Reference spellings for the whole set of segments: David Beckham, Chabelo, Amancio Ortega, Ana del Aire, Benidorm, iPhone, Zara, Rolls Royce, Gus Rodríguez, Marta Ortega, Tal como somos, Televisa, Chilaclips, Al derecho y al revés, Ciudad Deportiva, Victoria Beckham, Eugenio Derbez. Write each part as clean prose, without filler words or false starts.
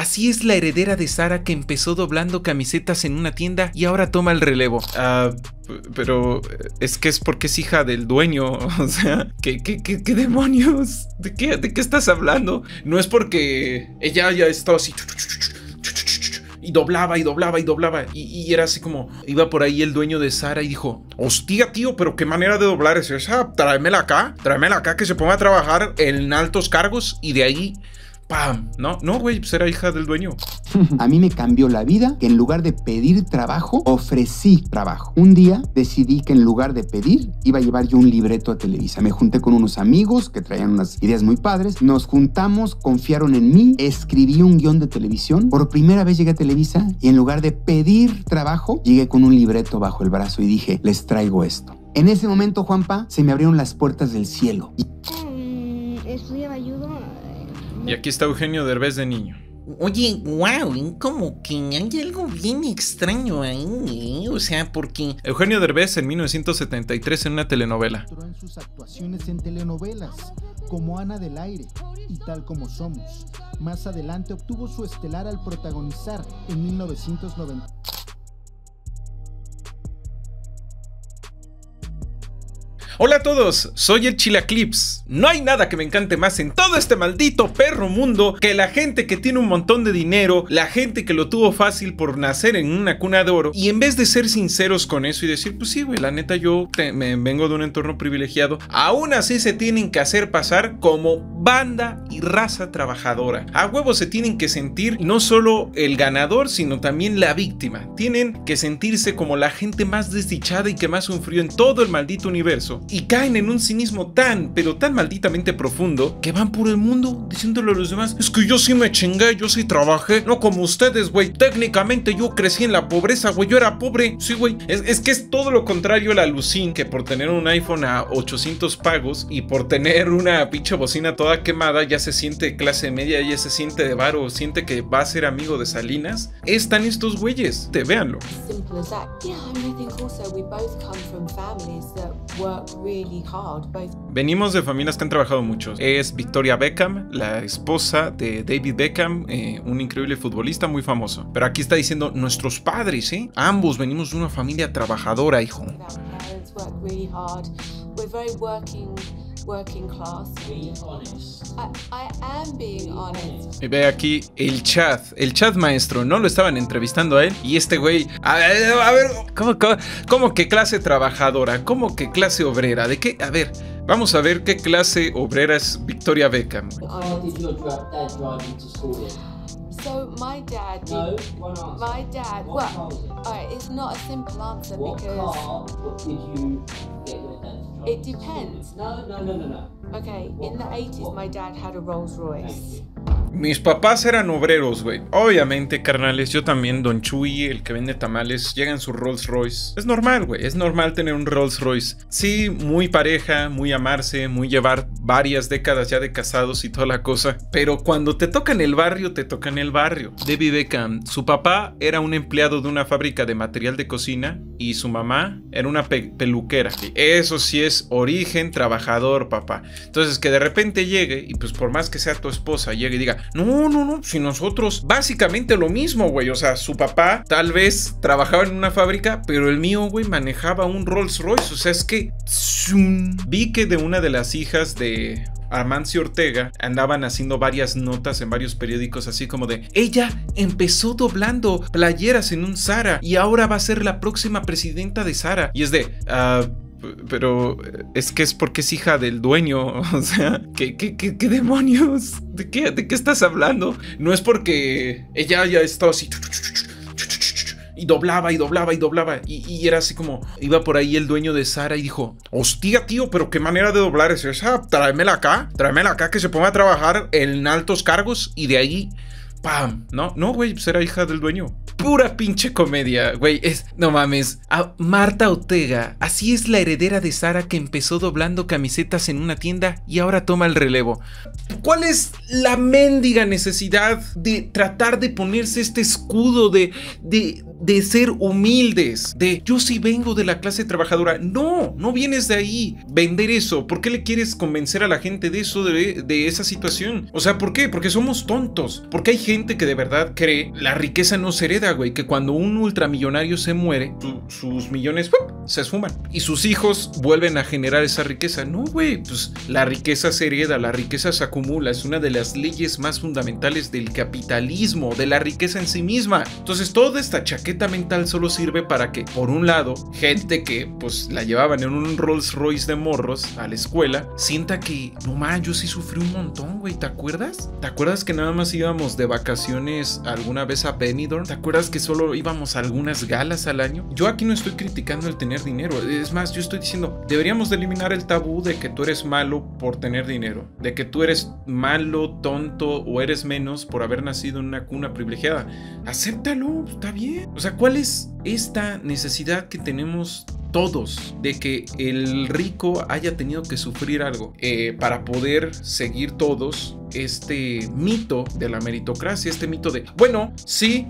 Así es la heredera de Zara, que empezó doblando camisetas en una tienda y ahora toma el relevo. Pero es que es porque es hija del dueño, o sea, ¿qué demonios? ¿De qué estás hablando? No es porque ella haya estado así y doblaba y doblaba y doblaba y era así como, iba por ahí el dueño de Zara y dijo: hostia, tío, pero qué manera de doblar es esa, tráemela acá que se ponga a trabajar en altos cargos. Y de ahí, ¡pam! No, güey, pues era hija del dueño. A mí me cambió la vida que en lugar de pedir trabajo, ofrecí trabajo. Un día decidí que en lugar de pedir, iba a llevar yo un libreto a Televisa. Me junté con unos amigos que traían unas ideas muy padres. Nos juntamos, confiaron en mí, escribí un guión de televisión. Por primera vez llegué a Televisa y en lugar de pedir trabajo, llegué con un libreto bajo el brazo y dije: les traigo esto. En ese momento, Juanpa, se me abrieron las puertas del cielo. Estudiaba ayuda. Y aquí está Eugenio Derbez de niño. Oye, wow, como que hay algo bien extraño ahí, ¿eh? O sea, porque... Eugenio Derbez en 1973 en una telenovela. En sus actuaciones en telenovelas, como Ana del Aire y Tal como somos. Más adelante obtuvo su estelar al protagonizar en 1990. Hola a todos, soy el Chilaclips. No hay nada que me encante más en todo este maldito perro mundo que la gente que tiene un montón de dinero, la gente que lo tuvo fácil por nacer en una cuna de oro, y en vez de ser sinceros con eso y decir: pues sí, güey, la neta yo me vengo de un entorno privilegiado, aún así se tienen que hacer pasar como banda y raza trabajadora. A huevo se tienen que sentir no solo el ganador, sino también la víctima. Tienen que sentirse como la gente más desdichada y que más sufrió en todo el maldito universo. Y caen en un cinismo tan, pero tan malditamente profundo, que van por el mundo diciéndole a los demás: es que yo sí me chingué, yo sí trabajé, no como ustedes, güey. Técnicamente yo crecí en la pobreza, güey, yo era pobre. Sí, güey. Es que es todo lo contrario a la Lucín, que por tener un iPhone a 800 pagos y por tener una pinche bocina toda quemada ya se siente clase media, ya se siente de varo, siente que va a ser amigo de Salinas. Están estos güeyes, véanlo. Venimos de familias que han trabajado mucho. Es Victoria Beckham, la esposa de David Beckham, un increíble futbolista muy famoso. Pero aquí está diciendo: nuestros padres, ambos venimos de una familia trabajadora, hijo. Y ve aquí el chat maestro, ¿no? Lo estaban entrevistando a él y este güey, a ver, ¿cómo que clase trabajadora? ¿Cómo que clase obrera? ¿De qué? A ver, vamos a ver qué clase obrera es Victoria Beckham. So my dad did, no, my dad, well, alright, it's not a simple answer because what did you get your dad to drive? It depends. No. Okay, in the 80s my dad had a Rolls Royce. Mis papás eran obreros, güey. Obviamente, carnales, yo también, Don Chuy, el que vende tamales, llega en su Rolls Royce. Es normal, güey, es normal tener un Rolls Royce. Sí, muy pareja, muy amarse, muy llevar varias décadas ya de casados y toda la cosa. Pero cuando te toca en el barrio, te toca en el barrio. David Beckham, su papá era un empleado de una fábrica de material de cocina y su mamá era una peluquera. Eso sí es origen trabajador, papá. Entonces, que de repente llegue y pues por más que sea tu esposa, llegue y diga: No, si nosotros básicamente lo mismo, güey. O sea, su papá tal vez trabajaba en una fábrica, pero el mío, güey, manejaba un Rolls Royce. O sea, es que vi que de una de las hijas de Amancio Ortega andaban haciendo varias notas en varios periódicos así como de: ella empezó doblando playeras en un Zara y ahora va a ser la próxima presidenta de Zara. Y es de... pero es que es porque es hija del dueño, o sea, ¿qué demonios? ¿De qué estás hablando? No es porque ella haya estado así y doblaba y era así como, iba por ahí el dueño de Zara y dijo: hostia, tío, pero qué manera de doblar es esa, tráemela acá que se ponga a trabajar en altos cargos. Y de ahí, ¡pam! No, güey, pues era hija del dueño. Pura pinche comedia, güey. No mames. Marta Ortega, así es la heredera de Zara, que empezó doblando camisetas en una tienda y ahora toma el relevo. ¿Cuál es la mendiga necesidad de tratar de ponerse este escudo de ser humildes? De yo sí vengo de la clase trabajadora. No vienes de ahí. Vender eso. ¿Por qué le quieres convencer a la gente de eso, de esa situación? O sea, ¿por qué? Porque somos tontos. Porque hay gente gente que de verdad cree la riqueza no se hereda, güey, que cuando un ultramillonario se muere, sus millones se esfuman y sus hijos vuelven a generar esa riqueza. No, güey, pues la riqueza se hereda, la riqueza se acumula, es una de las leyes más fundamentales del capitalismo, de la riqueza en sí misma. Entonces toda esta chaqueta mental solo sirve para que, por un lado, gente que pues la llevaban en un Rolls Royce de morros a la escuela, sienta que, no man, yo sí sufrí un montón, güey, ¿te acuerdas? ¿Te acuerdas que nada más íbamos de vacaciones alguna vez a Benidorm? ¿Te acuerdas que solo íbamos a algunas galas al año? Yo aquí no estoy criticando el tener dinero, es más, yo estoy diciendo, deberíamos de eliminar el tabú de que tú eres malo por tener dinero, de que tú eres malo, tonto o eres menos por haber nacido en una cuna privilegiada. Acéptalo, está bien. O sea, ¿cuál es esta necesidad que tenemos todos de que el rico haya tenido que sufrir algo para poder seguir todos este mito de la meritocracia, este mito de, bueno, sí,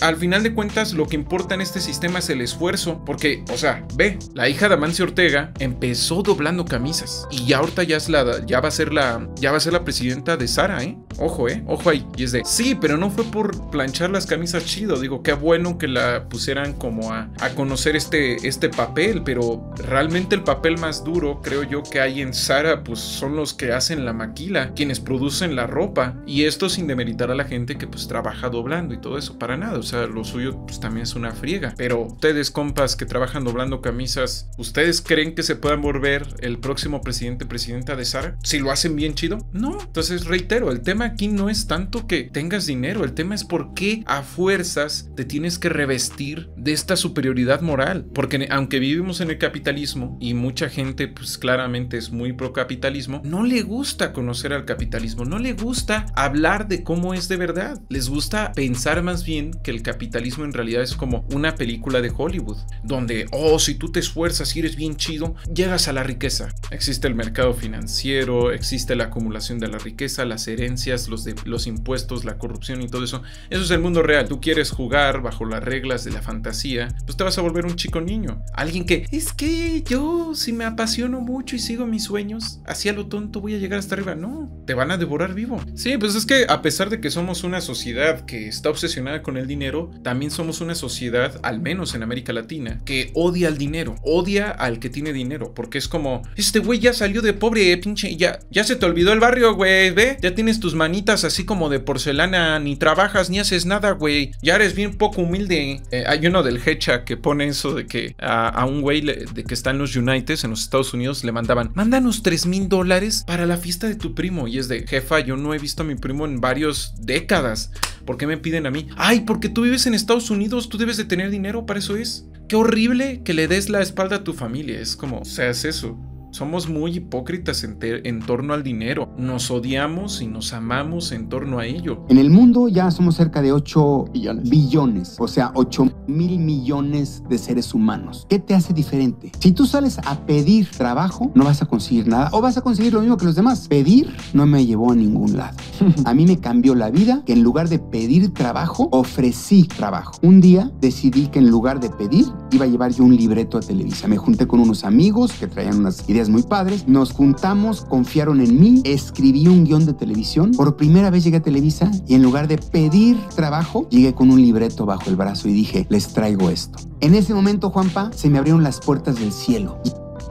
al final de cuentas lo que importa en este sistema es el esfuerzo, porque, o sea, ve, la hija de Amancio Ortega empezó doblando camisas y ya ahorita ya es ya va a ser la presidenta de Zara, ojo, ojo ahí, y es de, sí, pero no fue por planchar las camisas chido, digo, qué bueno que la pusieran como a conocer este papel, pero realmente el papel más duro, creo yo, que hay en Zara, pues son los que hacen la maquila, quienes producen en la ropa, y esto sin demeritar a la gente que pues trabaja doblando y todo eso, para nada, o sea, lo suyo pues también es una friega, pero ustedes, compas, que trabajan doblando camisas, ¿ustedes creen que se puedan volver el próximo presidente, presidenta de Zara? Si lo hacen bien chido, no. Entonces reitero, el tema aquí no es tanto que tengas dinero, el tema es por qué a fuerzas te tienes que revestir de esta superioridad moral, porque aunque vivimos en el capitalismo y mucha gente pues claramente es muy pro capitalismo, no le gusta conocer al capitalismo, no le gusta hablar de cómo es de verdad. Les gusta pensar más bien que el capitalismo en realidad es como una película de Hollywood, donde, oh, si tú te esfuerzas y eres bien chido, llegas a la riqueza. Existe el mercado financiero, existe la acumulación de la riqueza, las herencias, los impuestos, la corrupción y todo eso. Eso es el mundo real. Tú quieres jugar bajo las reglas de la fantasía, pues te vas a volver un chico niño. Alguien que, es que yo si me apasiono mucho y sigo mis sueños, así a lo tonto voy a llegar hasta arriba. No, te van a devorar vivo. Sí, pues es que a pesar de que somos una sociedad que está obsesionada con el dinero, también somos una sociedad, al menos en América Latina, que odia al dinero, odia al que tiene dinero, porque es como, este güey ya salió de pobre, pinche, ya se te olvidó el barrio, güey, ve, ya tienes tus manitas así como de porcelana, ni trabajas, ni haces nada, güey, ya eres bien poco humilde. Hay uno del Hecha que pone eso de que a un güey de que está en los United, en los Estados Unidos, le mandaban, mándanos $3,000 para la fiesta de tu primo, y es de, jefa, yo no he visto a mi primo en varias décadas. ¿Por qué me piden a mí? Ay, porque tú vives en Estados Unidos, tú debes de tener dinero, para eso es. Qué horrible que le des la espalda a tu familia. Es como, o sea, es eso. Somos muy hipócritas en torno al dinero. Nos odiamos y nos amamos en torno a ello. En el mundo ya somos cerca de 8 billones, o sea, 8,000 millones de seres humanos. ¿Qué te hace diferente? Si tú sales a pedir trabajo, no vas a conseguir nada o vas a conseguir lo mismo que los demás. Pedir no me llevó a ningún lado. A mí me cambió la vida que en lugar de pedir trabajo, ofrecí trabajo. Un día decidí que en lugar de pedir, iba a llevar yo un libreto a Televisa. Me junté con unos amigos que traían unas ideas muy padres, nos juntamos, confiaron en mí, escribí un guión de televisión, por primera vez llegué a Televisa y en lugar de pedir trabajo, llegué con un libreto bajo el brazo y dije, les traigo esto. En ese momento, Juanpa, se me abrieron las puertas del cielo.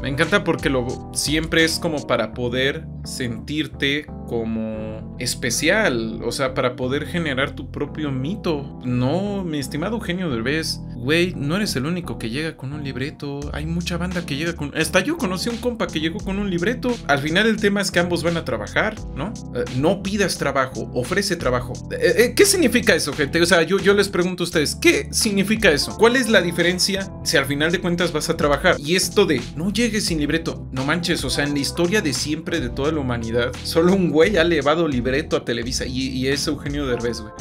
Me encanta porque siempre es como para poder sentirte como especial, o sea, para poder generar tu propio mito. No, mi estimado Eugenio Derbez, güey, no eres el único que llega con un libreto, hay mucha banda que llega con... Hasta yo conocí a un compa que llegó con un libreto. Al final el tema es que ambos van a trabajar, ¿no? No pidas trabajo, ofrece trabajo. ¿Qué significa eso, gente? O sea, yo les pregunto a ustedes, ¿qué significa eso? ¿Cuál es la diferencia si al final de cuentas vas a trabajar? Y esto de, no llegues sin libreto, no manches, o sea, en la historia de siempre de toda la humanidad, solo un güey ha llevado libreto a Televisa y es Eugenio Derbez, güey.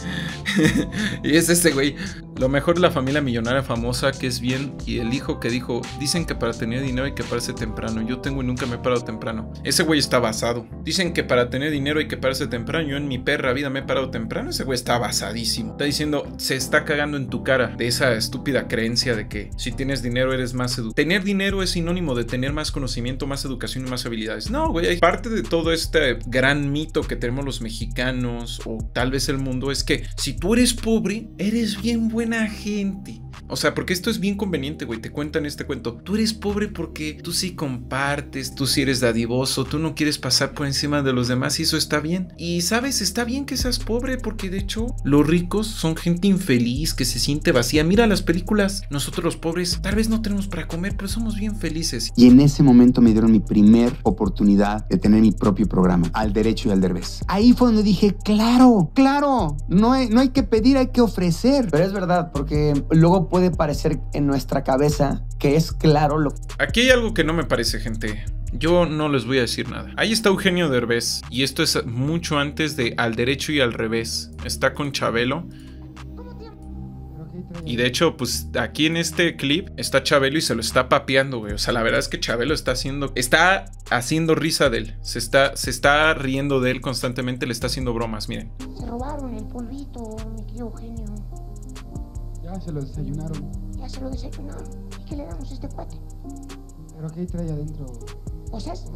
Y es este güey. Lo mejor de La familia millonaria famosa, que es bien, y el hijo que dijo, dicen que para tener dinero hay que pararse temprano, yo tengo y nunca me he parado temprano. Ese güey está basado. Dicen que para tener dinero hay que pararse temprano, yo en mi perra vida me he parado temprano. Ese güey está basadísimo. Está diciendo, se está cagando en tu cara de esa estúpida creencia de que si tienes dinero eres más educado. Tener dinero es sinónimo de tener más conocimiento, más educación y más habilidades. No, güey, parte de todo este gran mito que tenemos los los mexicanos o tal vez el mundo es que si tú eres pobre, eres bien buena gente. O sea, porque esto es bien conveniente, güey. Te cuentan este cuento. Tú eres pobre porque tú sí compartes, tú sí eres dadivoso, tú no quieres pasar por encima de los demás y eso está bien. Y sabes, está bien que seas pobre porque de hecho los ricos son gente infeliz que se siente vacía. Mira las películas. Nosotros los pobres tal vez no tenemos para comer, pero somos bien felices. Y en ese momento me dieron mi primer oportunidad de tener mi propio programa, Al Derecho y al Revés. Ahí fue donde dije, claro, claro, no hay que pedir, hay que ofrecer. Pero es verdad, porque luego puede parecer en nuestra cabeza que es claro lo... Aquí hay algo que no me parece, gente. Yo no les voy a decir nada. Ahí está Eugenio Derbez, y esto es mucho antes de Al Derecho y al Revés. Está con Chabelo. Y de hecho, pues aquí en este clip está Chabelo y se lo está papeando, güey. O sea, la verdad es que Chabelo está haciendo risa de él. Se está riendo de él constantemente, le está haciendo bromas, miren. Se robaron el polvito, mi querido Eugenio. Ya se lo desayunaron. Ya se lo desayunaron. ¿Y qué le damos a este cuate? ¿Pero qué trae adentro? ¿Cosas?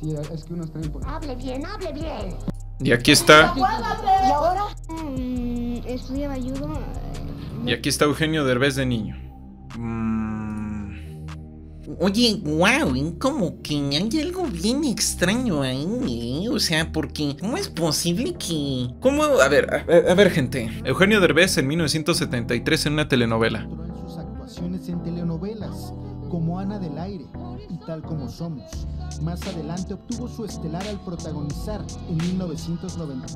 Sí, es que unos traen polvito. ¡Hable bien, hable bien! Y aquí está... ¿Y ahora? Estudiaba ayudo... Y aquí está Eugenio Derbez de niño. Oye, wow, como que hay algo bien extraño ahí, o sea, porque ¿cómo es posible que...? ¿Cómo? A ver, gente. Eugenio Derbez en 1973 en una telenovela. En sus actuaciones en telenovelas, como Ana del Aire y Tal como Somos. Más adelante obtuvo su estelar al protagonizar en 1990.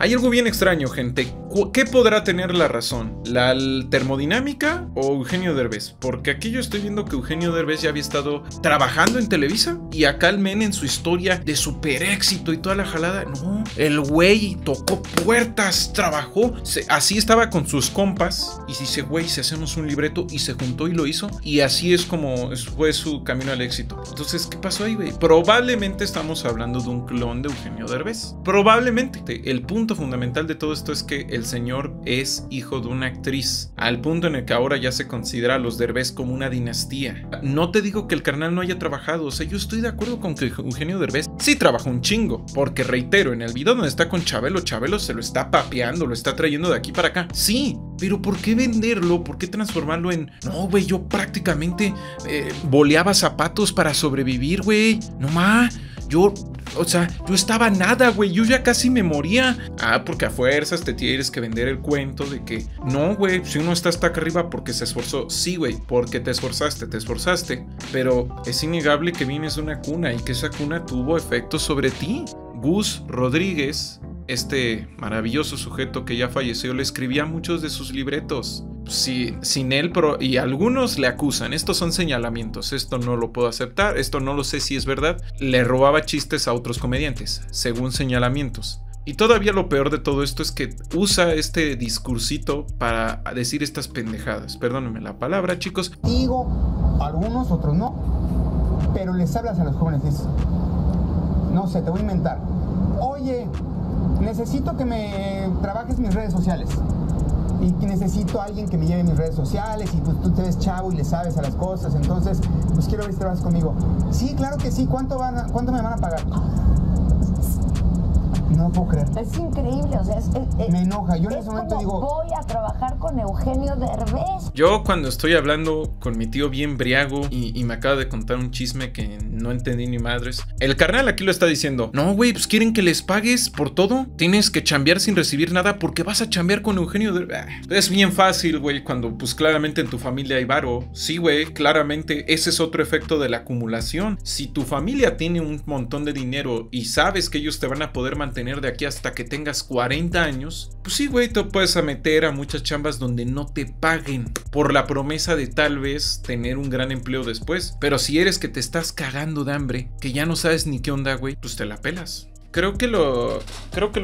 Hay algo bien extraño, gente. ¿Qué podrá tener la razón? ¿La termodinámica o Eugenio Derbez? Porque aquí yo estoy viendo que Eugenio Derbez ya había estado trabajando en Televisa y acá el men en su historia de super éxito y toda la jalada. No, el güey tocó puertas, trabajó. Así estaba con sus compas y dice, güey, si hacemos un libreto, y se juntó y lo hizo. Y así es como fue su camino al éxito. Entonces, ¿qué pasó ahí, güey? Probablemente estamos hablando de un clon de Eugenio Derbez. Probablemente. El punto fundamental de todo esto es que el señor es hijo de una actriz, al punto en el que ahora ya se considera a los Derbez como una dinastía. No te digo que el carnal no haya trabajado, o sea, yo estoy de acuerdo con que Eugenio Derbez sí trabajó un chingo, porque reitero, en el video donde está con Chabelo, Chabelo se lo está papeando, lo está trayendo de aquí para acá. Sí, pero ¿por qué venderlo? ¿Por qué transformarlo en... No, güey, yo prácticamente boleaba zapatos para sobrevivir, güey. No más, yo... O sea, yo estaba nada, güey, yo ya casi me moría. Ah, porque a fuerzas te tienes que vender el cuento de que no, güey, si uno está hasta acá arriba porque se esforzó. Sí, güey, porque te esforzaste. Pero es innegable que vienes de una cuna y que esa cuna tuvo efectos sobre ti. Gus Rodríguez, este maravilloso sujeto que ya falleció, le escribía muchos de sus libretos. Sí, sin él, pero, y algunos le acusan, estos son señalamientos, esto no lo puedo aceptar, esto no lo sé si es verdad, le robaba chistes a otros comediantes, según señalamientos. Y todavía lo peor de todo esto es que usa este discursito para decir estas pendejadas, perdónenme la palabra, chicos. Digo, algunos, otros no, pero les hablas a los jóvenes, dices, no sé, te voy a inventar, oye, necesito que me trabajes mis redes sociales. Y que necesito a alguien que me lleve mis redes sociales. Y pues tú te ves chavo y le sabes a las cosas. Entonces, pues quiero ver si trabajas conmigo. Sí, claro que sí, ¿cuánto me van a pagar? No puedo creer. Es increíble, o sea, me enoja. Yo en ese momento digo, voy a trabajar con Eugenio Derbez. Yo cuando estoy hablando con mi tío bien briago y me acaba de contar un chisme que no entendí ni madres, el carnal aquí lo está diciendo. No, güey, pues quieren que les pagues por todo. Tienes que chambear sin recibir nada porque vas a chambear con Eugenio Derbez. Es bien fácil, güey, cuando pues claramente en tu familia hay varo. Sí, güey, claramente ese es otro efecto de la acumulación. Si tu familia tiene un montón de dinero y sabes que ellos te van a poder mantener de aquí hasta que tengas 40 años, pues sí, güey, te puedes meter a muchas chambas donde no te paguen por la promesa de tal vez tener un gran empleo después. Pero si eres que te estás cagando de hambre, que ya no sabes ni qué onda, güey, pues te la pelas. Creo que lo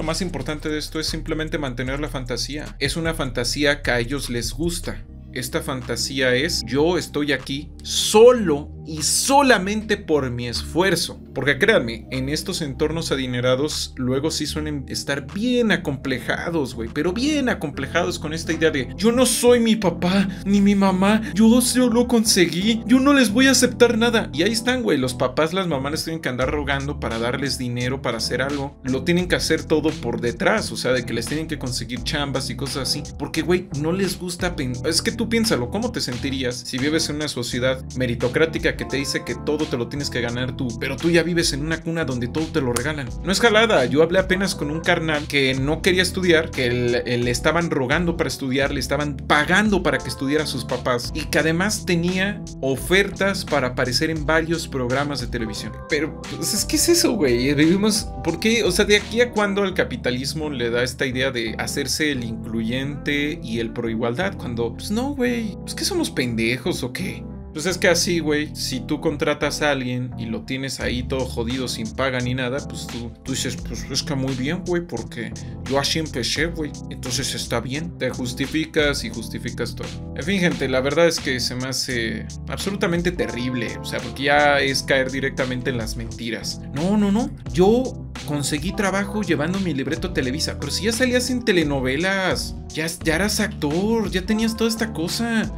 más importante de esto es simplemente mantener la fantasía. Es una fantasía que a ellos les gusta. Esta fantasía es, yo estoy aquí solo y solamente por mi esfuerzo. Porque créanme, en estos entornos adinerados luego sí suelen estar bien acomplejados, güey, pero bien acomplejados con esta idea de yo no soy mi papá ni mi mamá, yo lo conseguí, yo no les voy a aceptar nada. Y ahí están, güey, los papás, las mamás les tienen que andar rogando para darles dinero, para hacer algo. Lo tienen que hacer todo por detrás, o sea, de que les tienen que conseguir chambas y cosas así. Porque, güey, no les gusta pensar. Es que tú piénsalo, ¿cómo te sentirías si vives en una sociedad meritocrática que te dice que todo te lo tienes que ganar tú, pero tú ya vives en una cuna donde todo te lo regalan? No es jalada. Yo hablé apenas con un carnal que no quería estudiar, que le estaban rogando para estudiar, le estaban pagando para que estudiara a sus papás, y que además tenía ofertas para aparecer en varios programas de televisión. Pero, pues, ¿qué es eso, güey? Vivimos, ¿por qué? O sea, de aquí a cuando el capitalismo le da esta idea de hacerse el incluyente y el pro igualdad, cuando, pues no, güey, pues que somos pendejos o qué. Pues es que así, güey, si tú contratas a alguien y lo tienes ahí todo jodido, sin paga ni nada, pues tú dices, pues es que muy bien, güey, porque yo así empecé, güey, entonces está bien. Te justificas y justificas todo. En fin, gente, la verdad es que se me hace absolutamente terrible, o sea, porque ya es caer directamente en las mentiras. No, yo conseguí trabajo llevando mi libreto a Televisa. Pero si ya salías en telenovelas, ya eras actor, ya tenías toda esta cosa.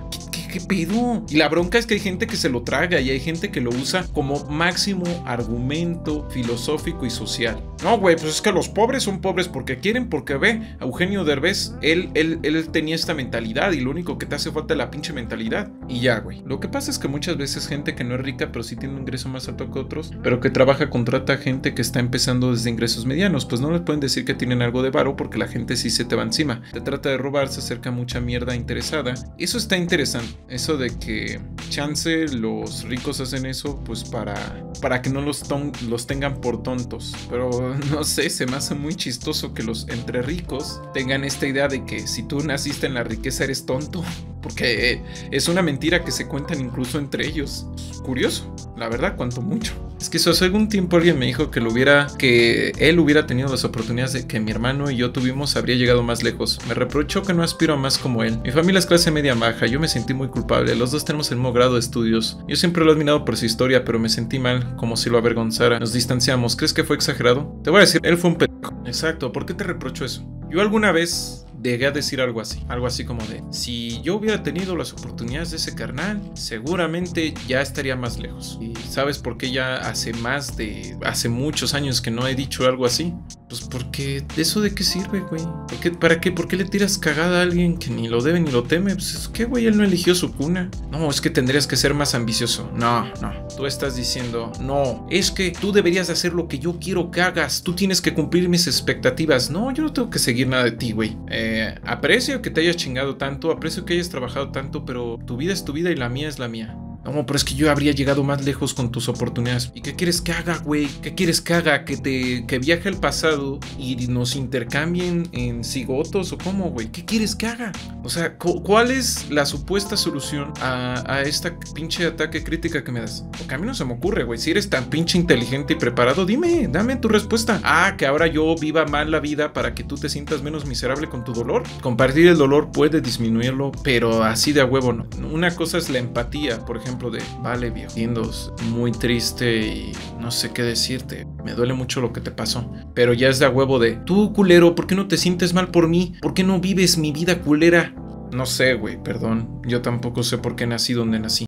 ¿Qué pedo? Y la bronca es que hay gente que se lo traga y hay gente que lo usa como máximo argumento filosófico y social. No, güey, pues es que los pobres son pobres porque quieren, porque ve, Eugenio Derbez, él tenía esta mentalidad y lo único que te hace falta es la pinche mentalidad. Y ya, güey. Lo que pasa es que muchas veces gente que no es rica, pero sí tiene un ingreso más alto que otros, pero que trabaja, contrata gente que está empezando desde ingresos medianos, pues no les pueden decir que tienen algo de varo porque la gente sí se te va encima. Te trata de robar, se acerca mucha mierda interesada. Eso está interesante. Eso de que chance los ricos hacen eso pues para que no los tengan por tontos. Pero no sé, se me hace muy chistoso que los entre ricos tengan esta idea de que si tú naciste en la riqueza eres tonto. Porque es una mentira que se cuentan incluso entre ellos. Es curioso, la verdad, cuanto mucho. Es que hace algún tiempo alguien me dijo que él hubiera tenido las oportunidades de que mi hermano y yo tuvimos, habría llegado más lejos. Me reprochó que no aspiro a más como él. Mi familia es clase media baja, yo me sentí muy culpable. Los dos tenemos el mismo grado de estudios. Yo siempre lo he admirado por su historia, pero me sentí mal, como si lo avergonzara. Nos distanciamos. ¿Crees que fue exagerado? Te voy a decir, él fue un pendejo. Exacto, ¿por qué te reprocho eso? Yo alguna vez llegué a decir algo así como de si yo hubiera tenido las oportunidades de ese carnal, seguramente ya estaría más lejos. ¿Y sabes por qué ya hace muchos años que no he dicho algo así? Pues porque ¿eso de qué sirve, güey? ¿Por qué le tiras cagada a alguien que ni lo debe ni lo teme? Pues es que, güey, él no eligió su cuna. No, es que tendrías que ser más ambicioso. No. Tú estás diciendo, no, es que tú deberías hacer lo que yo quiero que hagas. Tú tienes que cumplir mis expectativas. No, yo no tengo que seguir nada de ti, güey. Aprecio que te hayas chingado tanto, aprecio que hayas trabajado tanto, pero tu vida es tu vida y la mía es la mía. No, pero es que yo habría llegado más lejos con tus oportunidades. ¿Y qué quieres que haga, güey? ¿Qué quieres que haga? ¿Que viaje al pasado y nos intercambien en cigotos o cómo, güey? ¿Qué quieres que haga? O sea, ¿cuál es la supuesta solución a esta pinche ataque crítica que me das? Porque a mí no se me ocurre, güey. Si eres tan pinche inteligente y preparado, dame tu respuesta. Ah, que ahora yo viva mal la vida para que tú te sientas menos miserable con tu dolor. Compartir el dolor puede disminuirlo, pero así de a huevo no. Una cosa es la empatía, por ejemplo, de vale, viejo, siendo muy triste y no sé qué decirte, me duele mucho lo que te pasó, pero ya es de a huevo de tú, culero, ¿por qué no te sientes mal por mí? ¿Por qué no vives mi vida, culera? No sé, güey, perdón, yo tampoco sé por qué nací donde nací.